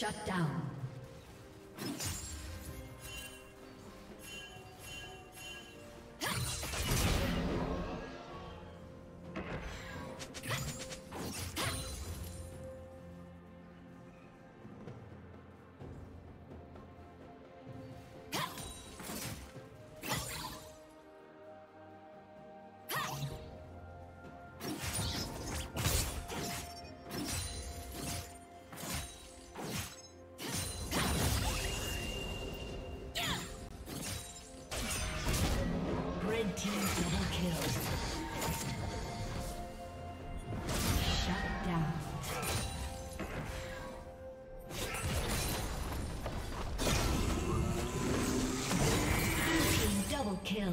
Shut down. Team double kill.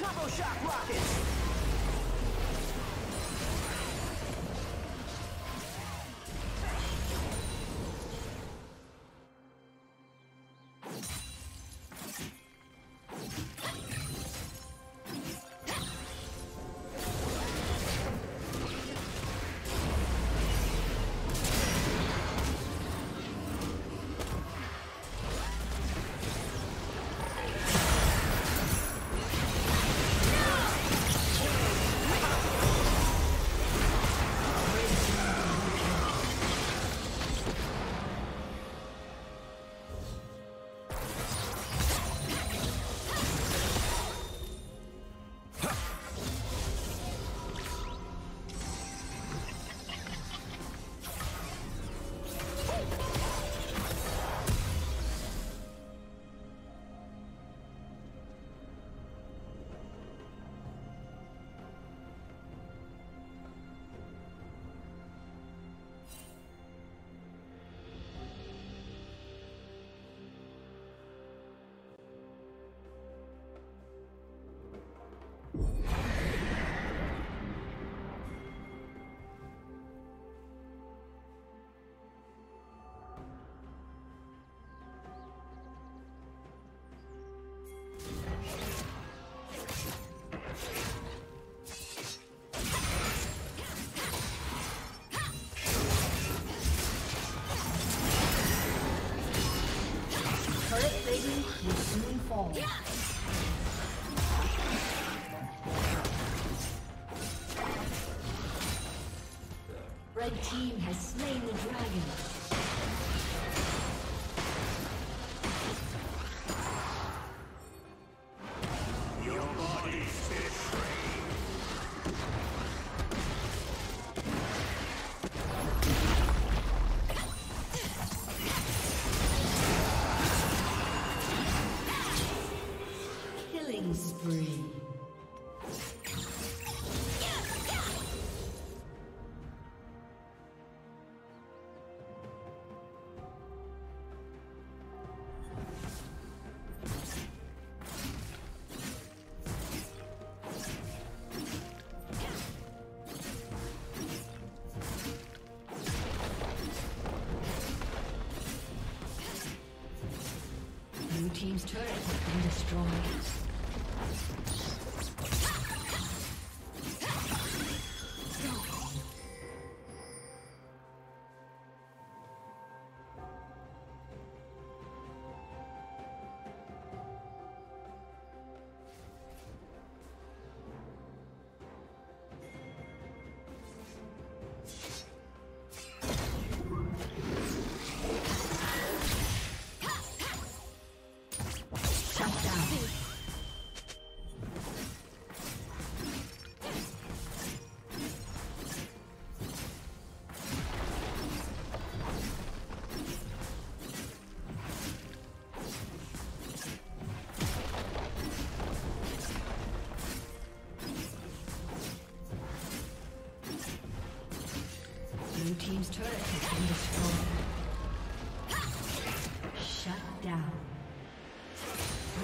Double shock rockets! Yeah! Red team has slain the dragon. Team's turret has been destroyed. Shut down. Blue team's turret has been destroyed. Shut down.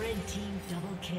Red team double kill.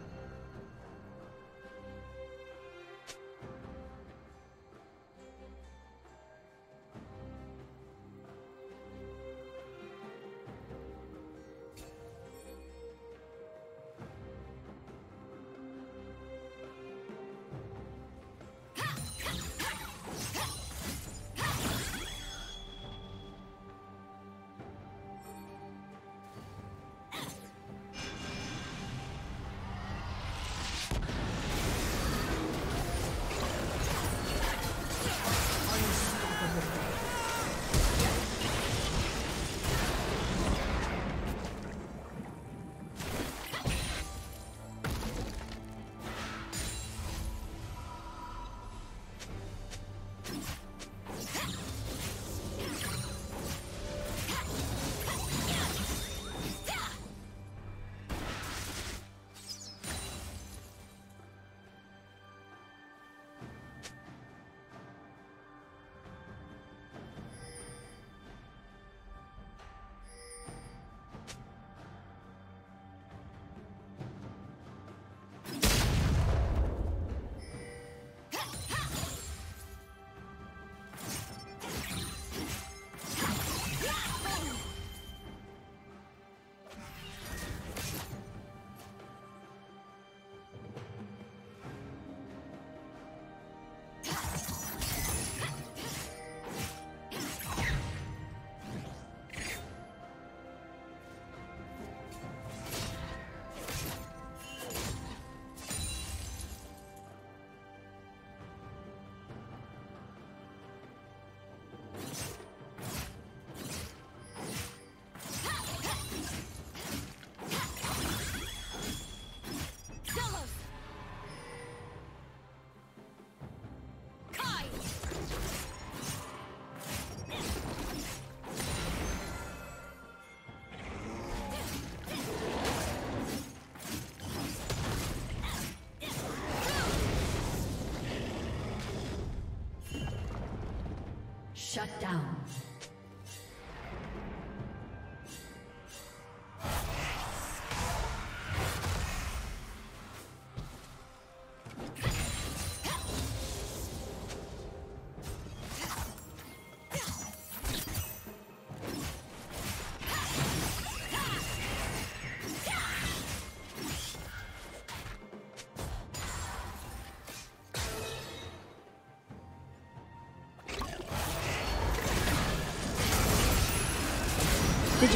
Shut down. Did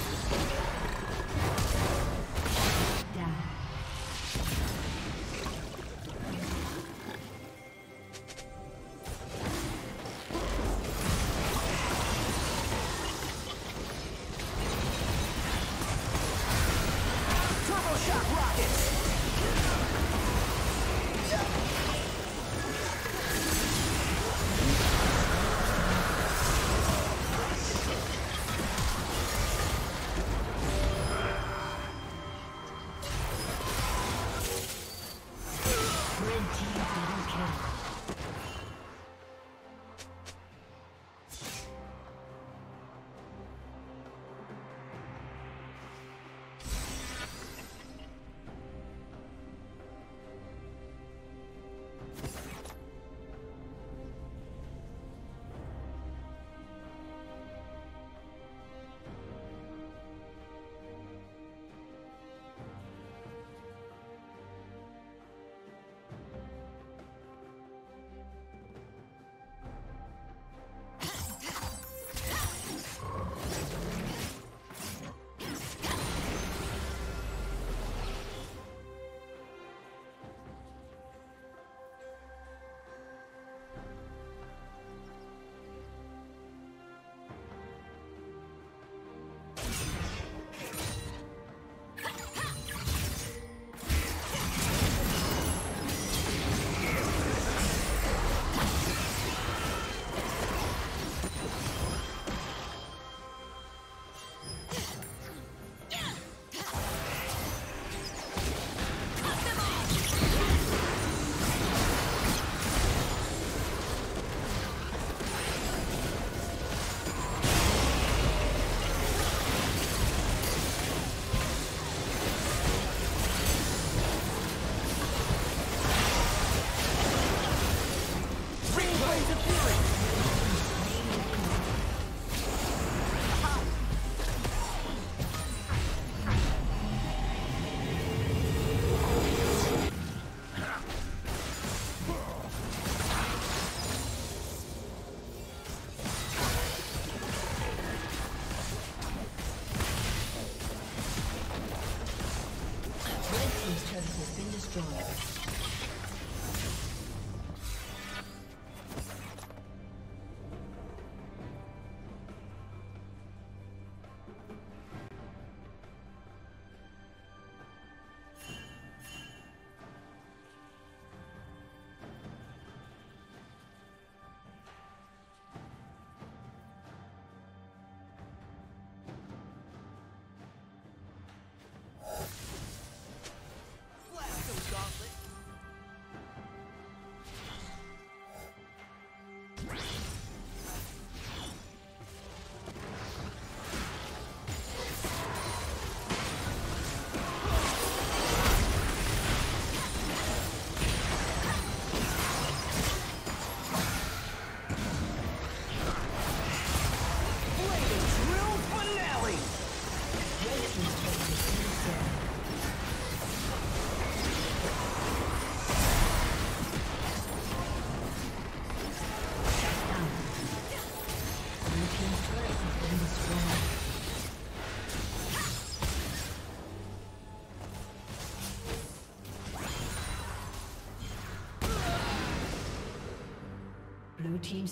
Blue team's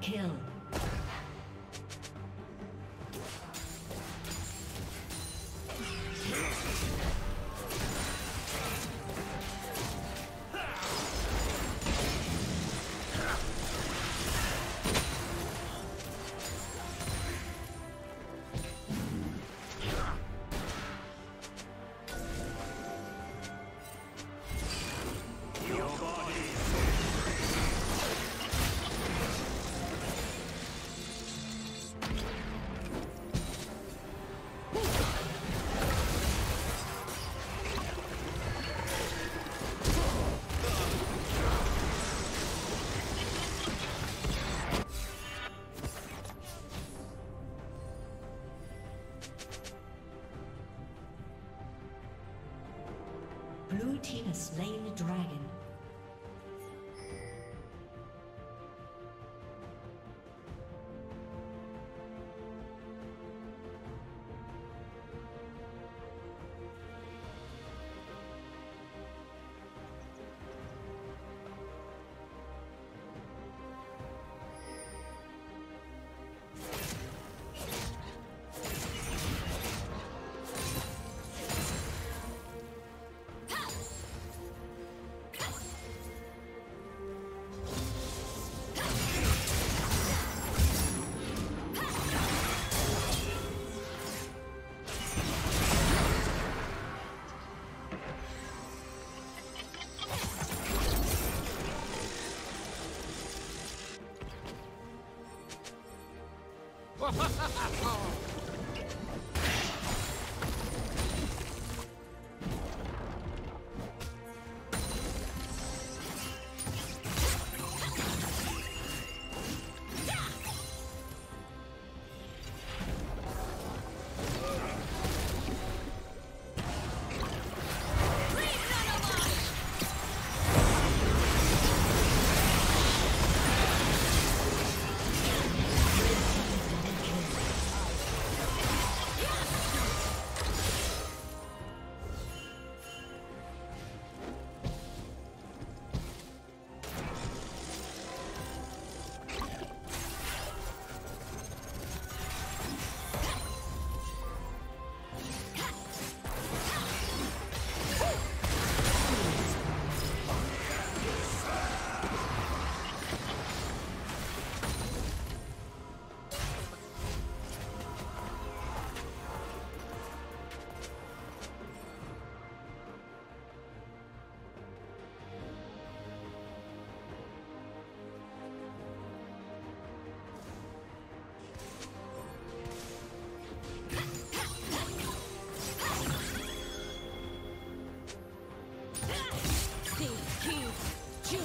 Kill. Blue team has slain the dragon.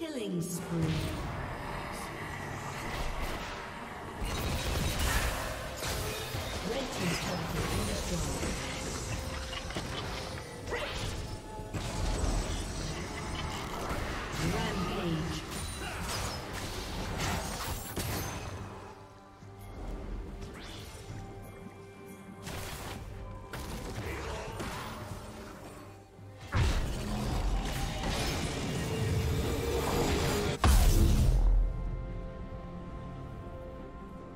Killing spree.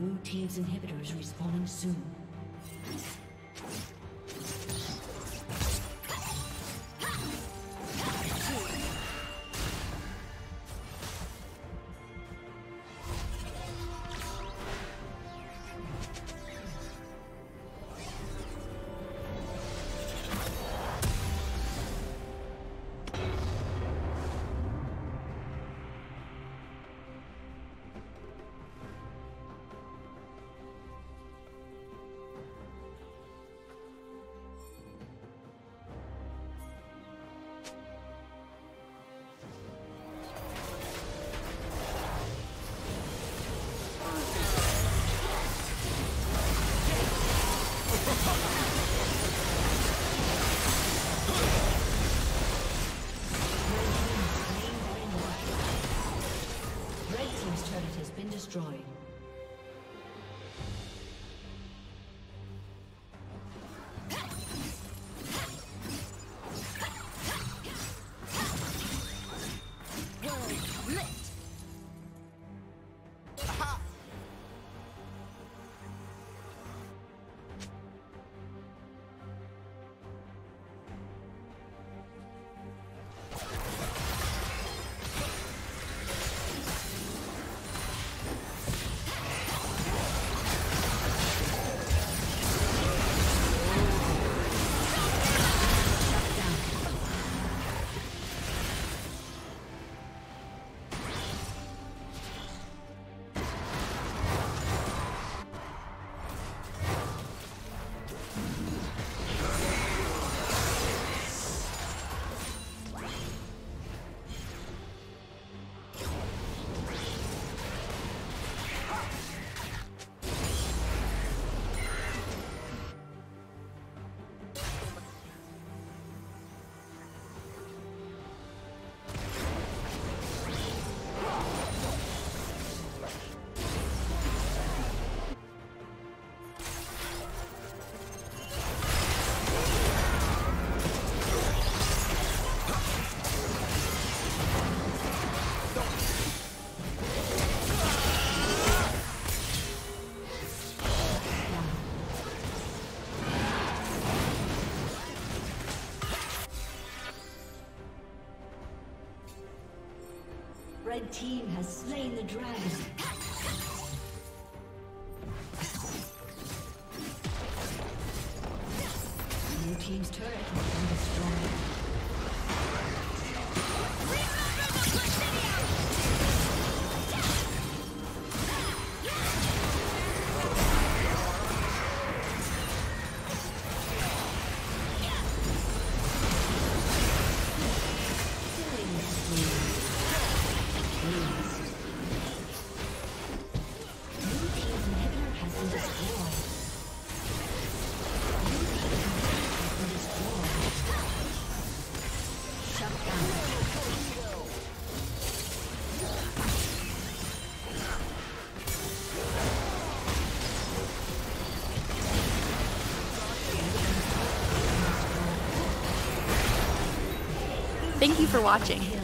Blue team's inhibitors respawning soon. Destroyed. Red team has slain the dragon. Blue team's turret has been destroyed. Remember the Placidia! Thank you for watching.